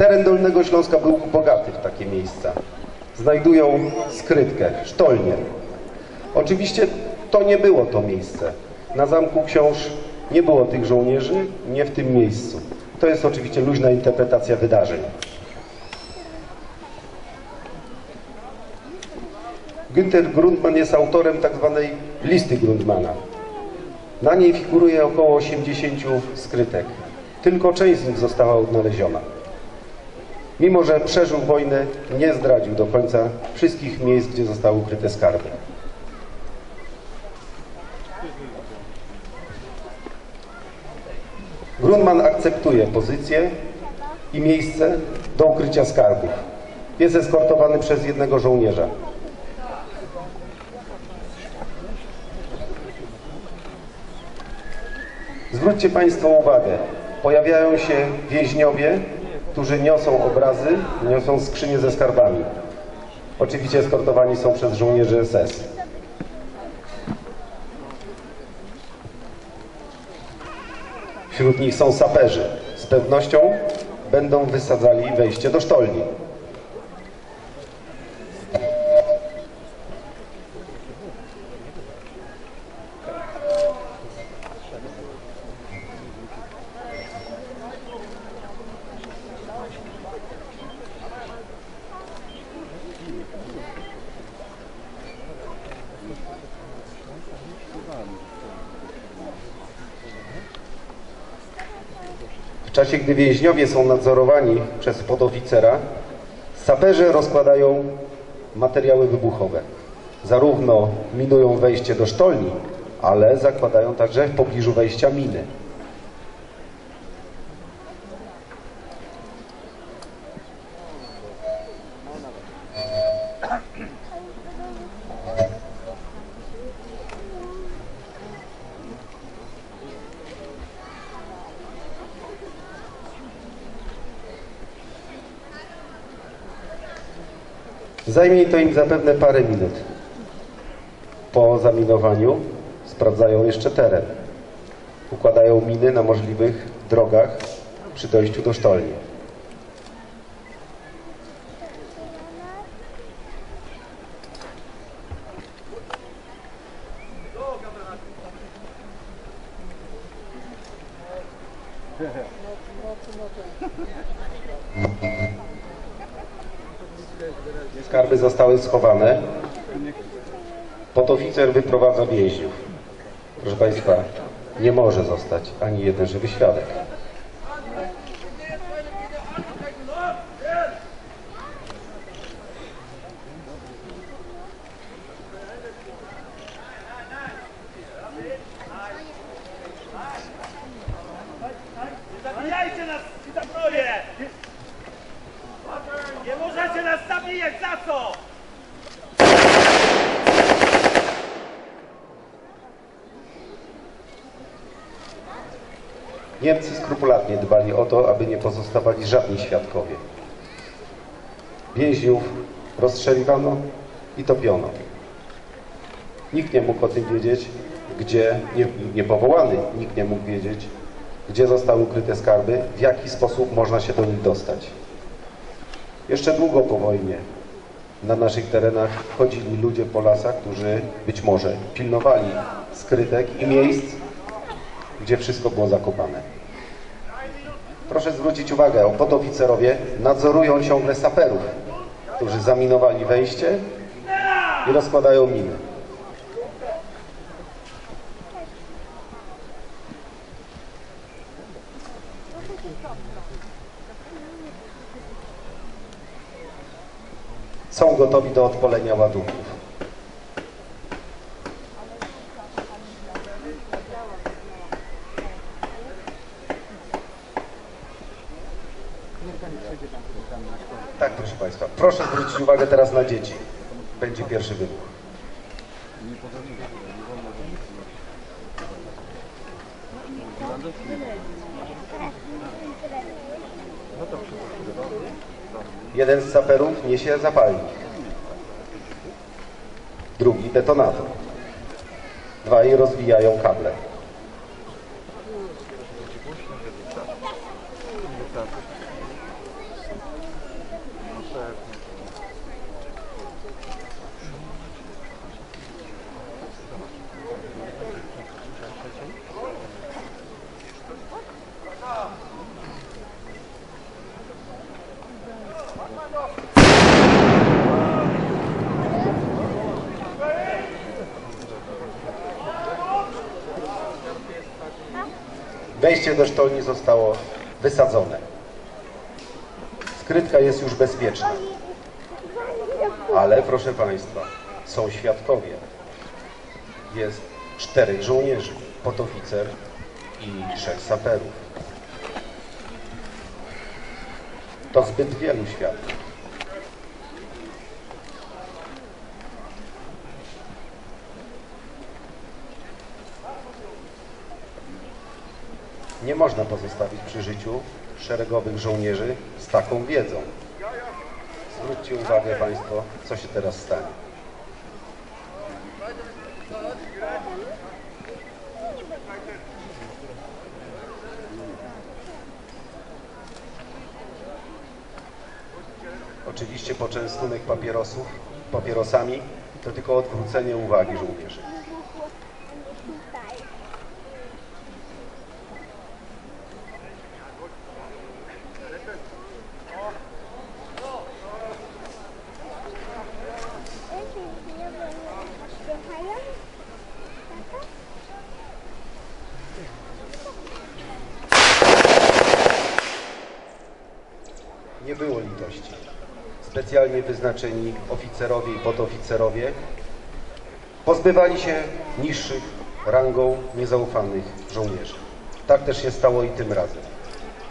Teren Dolnego Śląska był bogaty w takie miejsca. Znajdują skrytkę, sztolnię. Oczywiście to nie było to miejsce. Na Zamku Książ nie było tych żołnierzy, nie w tym miejscu. To jest oczywiście luźna interpretacja wydarzeń. Günther Grundmann jest autorem tzw. listy Grundmana. Na niej figuruje około 80 skrytek. Tylko część z nich została odnaleziona. Mimo że przeżył wojnę, nie zdradził do końca wszystkich miejsc, gdzie zostały ukryte skarby. Grundmann akceptuje pozycję i miejsce do ukrycia skarbów. Jest eskortowany przez jednego żołnierza. Zwróćcie Państwo uwagę, pojawiają się więźniowie, którzy niosą obrazy, niosą skrzynie ze skarbami. Oczywiście eskortowani są przez żołnierzy SS. Wśród nich są saperzy. Z pewnością będą wysadzali wejście do sztolni. W czasie, gdy więźniowie są nadzorowani przez podoficera, saperzy rozkładają materiały wybuchowe. Zarówno minują wejście do sztolni, ale zakładają także w pobliżu wejścia miny. Zajmie to im zapewne parę minut. Po zaminowaniu sprawdzają jeszcze teren. Układają miny na możliwych drogach przy dojściu do sztolni. Skarby zostały schowane. Podoficer wyprowadza więźniów. Proszę Państwa, nie może zostać ani jeden żywy świadek. Niemcy skrupulatnie dbali o to, aby nie pozostawali żadni świadkowie. Więźniów rozstrzeliwano i topiono. Nikt nie mógł o tym wiedzieć, gdzie niepowołany, nikt nie mógł wiedzieć, gdzie zostały ukryte skarby, w jaki sposób można się do nich dostać. Jeszcze długo po wojnie na naszych terenach chodzili ludzie po lasach, którzy być może pilnowali skrytek i miejsc, gdzie wszystko było zakopane. Proszę zwrócić uwagę, podoficerowie nadzorują ciągle saperów, którzy zaminowali wejście i rozkładają miny. Są gotowi do odpalenia ładunków. Tak, proszę Państwa. Proszę zwrócić uwagę teraz na dzieci. Będzie pierwszy wybuch. Jeden z saperów niesie zapalnik. Drugi detonator. Dwaj rozwijają kable. Wejście do sztolni zostało wysadzone. Skrytka jest już bezpieczna. Ale proszę Państwa, są świadkowie. Jest 4 żołnierzy, podoficer i 3 saperów. To zbyt wielu świadków. Nie można pozostawić przy życiu szeregowych żołnierzy z taką wiedzą. Zwróćcie uwagę Państwo, co się teraz stanie. Oczywiście poczęstunek papierosami to tylko odwrócenie uwagi żołnierzy. Nie było litości. Specjalnie wyznaczeni oficerowie i podoficerowie pozbywali się niższych rangą niezaufanych żołnierzy. Tak też się stało i tym razem.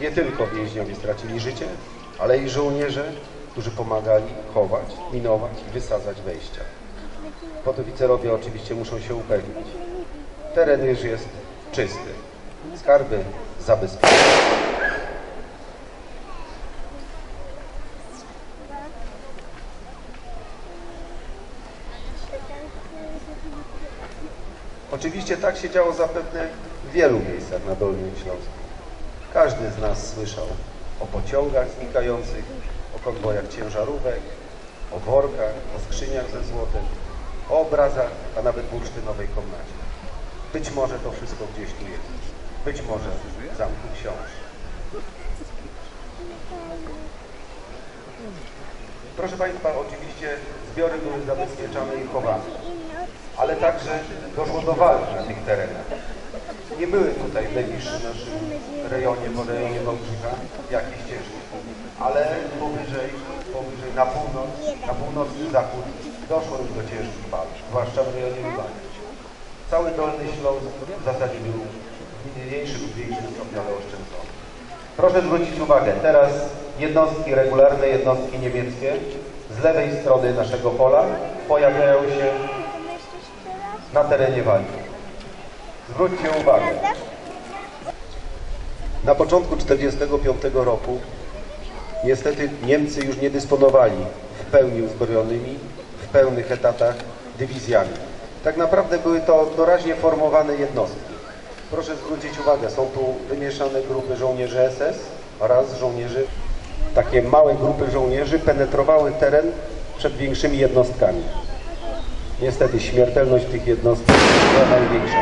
Nie tylko więźniowie stracili życie, ale i żołnierze, którzy pomagali chować, minować i wysadzać wejścia. Podoficerowie oczywiście muszą się upewnić. Teren już jest czysty. Skarby zabezpieczone. Oczywiście tak się działo zapewne w wielu miejscach na Dolnym Śląsku. Każdy z nas słyszał o pociągach znikających, o konwojach ciężarówek, o workach, o skrzyniach ze złotem, o obrazach, a nawet bursztynowej komnacie. Być może to wszystko gdzieś tu jest. Być może w Zamku Książ. Proszę Państwa, oczywiście zbiory były zabezpieczane i chowane. Ale także doszło do walki na tych terenach. Nie były tutaj w najbliższym naszym rejonie, po rejonie Wąbrzycha, jakieś ciężkie, ale powyżej na północ, na północny zachód doszło już do ciężkich walk, zwłaszcza w rejonie Lubania. Cały Dolny Śląsk w zasadzie był w mniejszym lub większym stopniu oszczędzony. Proszę zwrócić uwagę, teraz jednostki, regularne jednostki niemieckie z lewej strony naszego pola pojawiają się na terenie walki. Zwróćcie uwagę. Na początku 1945 roku niestety Niemcy już nie dysponowali w pełni uzbrojonymi, w pełnych etatach dywizjami. Tak naprawdę były to doraźnie formowane jednostki. Proszę zwrócić uwagę, są tu wymieszane grupy żołnierzy SS oraz żołnierzy. Takie małe grupy żołnierzy penetrowały teren przed większymi jednostkami. Niestety śmiertelność tych jednostek była największa.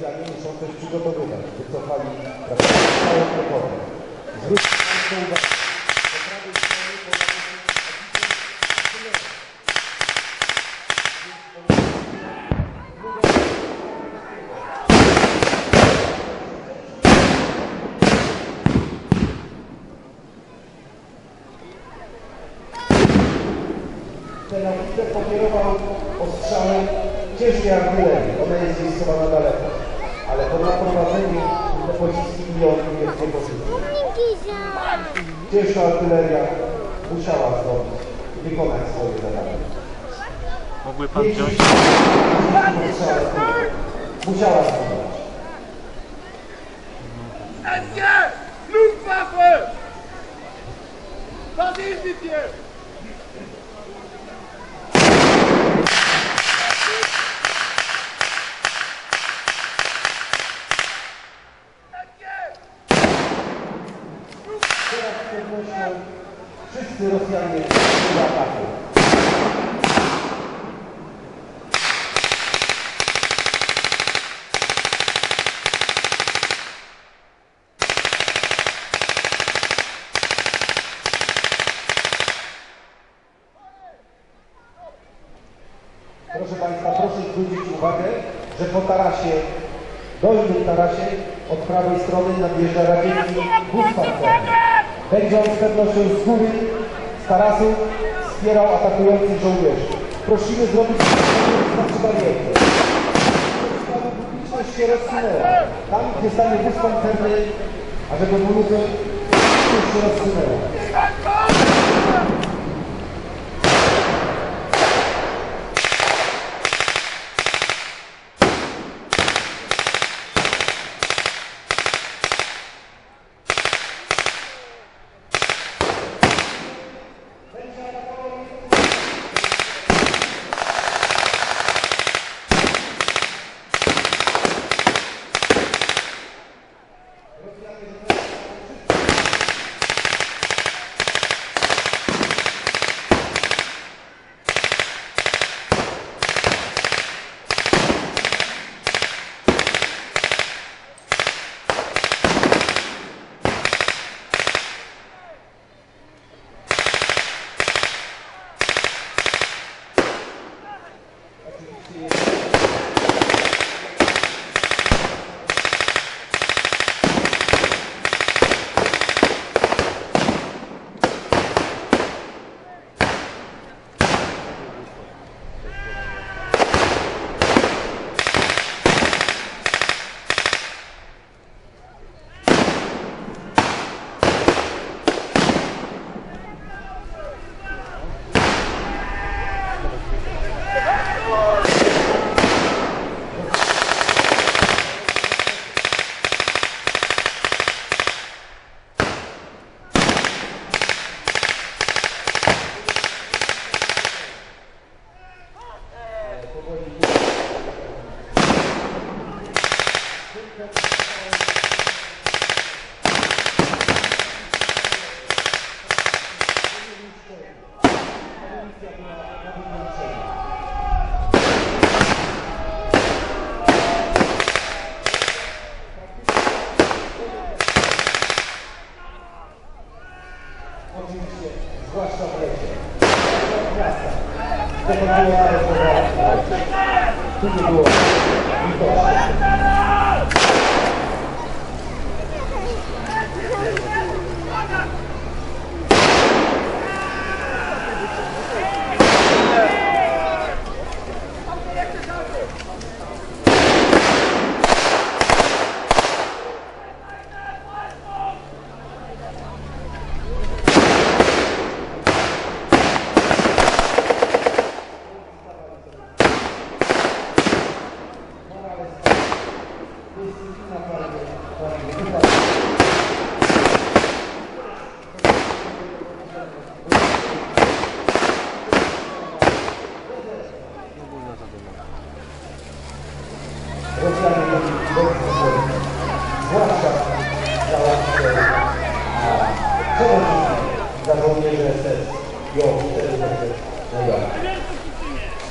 Rosjanie muszą coś przygotowywać. Wycofali całą robotę. Zwróćcie Państwo uwagę. Po prawej stronie Ten pokierował ostrzałem ciężkiej artylerii. Ona jest zjestowana daleko, ale po naprowadzeniu te pociski nie jest niepotrzebne. Ciężka artyleria musiała zdobyć, wykonać swoje zadanie. Mógłby pan wziąć? Musiała zdobyć. SG! Luftwaffe! Was ist mit dir? Wszyscy Rosjanie do ataku. Proszę Państwa, proszę zwrócić uwagę, że po tarasie, dolnym tarasie, od prawej strony nadjeżdża radziecki wóz pancerny. Będzie on z pewnością z góry, z tarasu, wspierał atakujących żołnierzy. Prosimy zrobić zatrzymanie. Publiczność się rozsunęła. Tam, gdzie stanie wóz pancerny, a żeby mówić, publiczność się rozsunęła.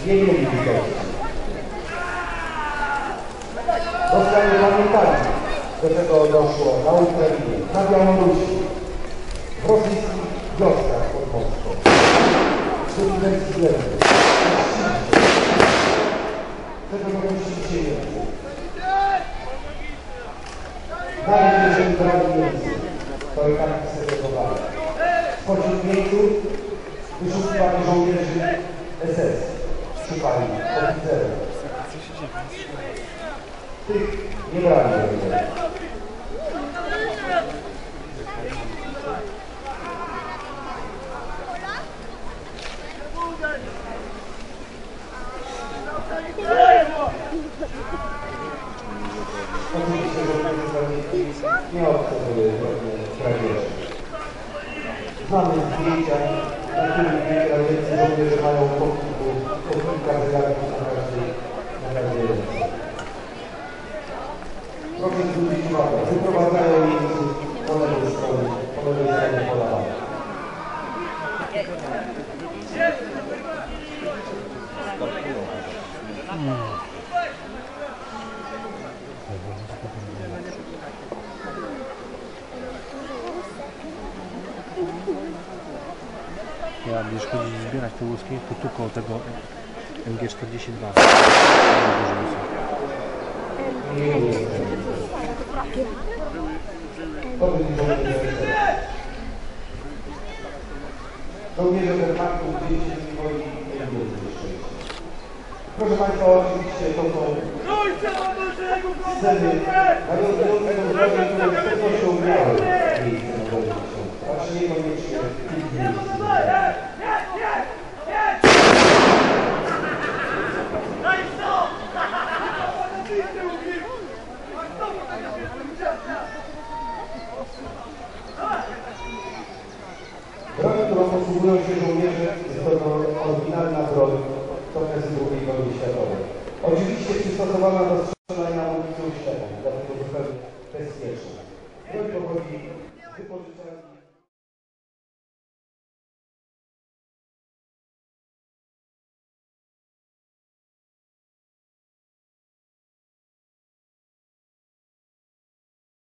Nie mieli widocznych. Rosjanie pamiętali, do tego doszło na Ukrainie, na Białorusi, w rosyjskich wioskach pod Moskwą, w Turcji względnych, tego dopuścili się Niemcy. Nawet jeżeli brali Niemcy, to i tak segregowali. Spośród Niemców wyszukiwali żołnierzy SS, szukali oficerów. Tych nie brali żołnierzy. Oczywiście, że nie obcowały kradzieży. Znamy zdjęcia, na których kradzieccy żołnierze mają po kilka zegarków na każdej ręce. Proszę zwrócić uwagę, wyprowadzają Niemców po lewej stronie, pola. Ja będziesz chodzić zbierać te łuski, to tylko o tego MG42. Żołnierze Wehrmachtu gdzieś się z woli nie było jeszcze. Proszę Państwa, oczywiście to są sceny nawiązujące do zdarzeń, które z pewnością miały miejsce na Dolnym Śląsku, a czy niekoniecznie ich miejsce. Broń, którą posługują się żołnierze, jest to oryginalna broń, to jest z II wojny światowej. Oczywiście przystosowana do